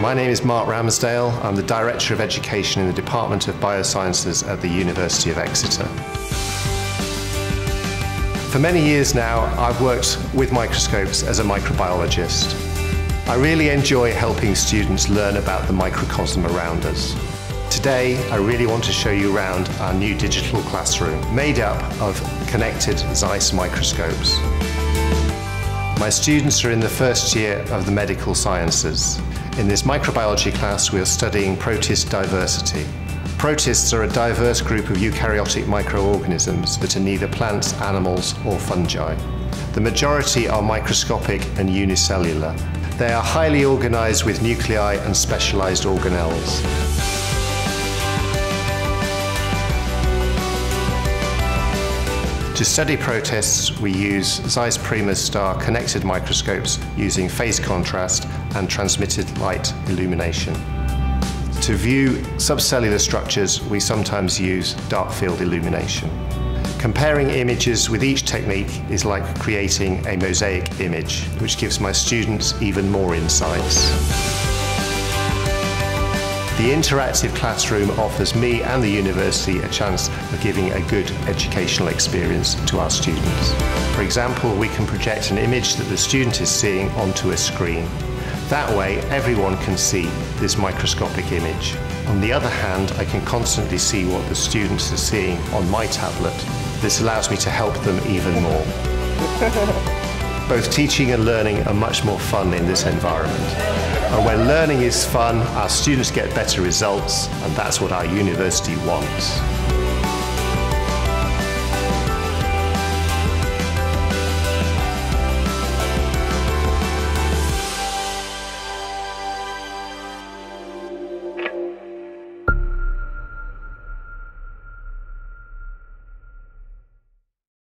My name is Mark Ramsdale. I'm the Director of Education in the Department of Biosciences at the University of Exeter. For many years now, I've worked with microscopes as a microbiologist. I really enjoy helping students learn about the microcosm around us. Today, I really want to show you around our new digital classroom, made up of connected Zeiss microscopes. My students are in the first year of the medical sciences. In this microbiology class, we are studying protist diversity. Protists are a diverse group of eukaryotic microorganisms that are neither plants, animals, or fungi. The majority are microscopic and unicellular. They are highly organized with nuclei and specialized organelles. To study protists, we use Zeiss Primo Star connected microscopes using phase contrast and transmitted light illumination. To view subcellular structures, we sometimes use dark field illumination. Comparing images with each technique is like creating a mosaic image, which gives my students even more insights. The interactive classroom offers me and the university a chance of giving a good educational experience to our students. For example, we can project an image that the student is seeing onto a screen. That way, everyone can see this microscopic image. On the other hand, I can constantly see what the students are seeing on my tablet. This allows me to help them even more. Both teaching and learning are much more fun in this environment. And when learning is fun, our students get better results, and that's what our university wants.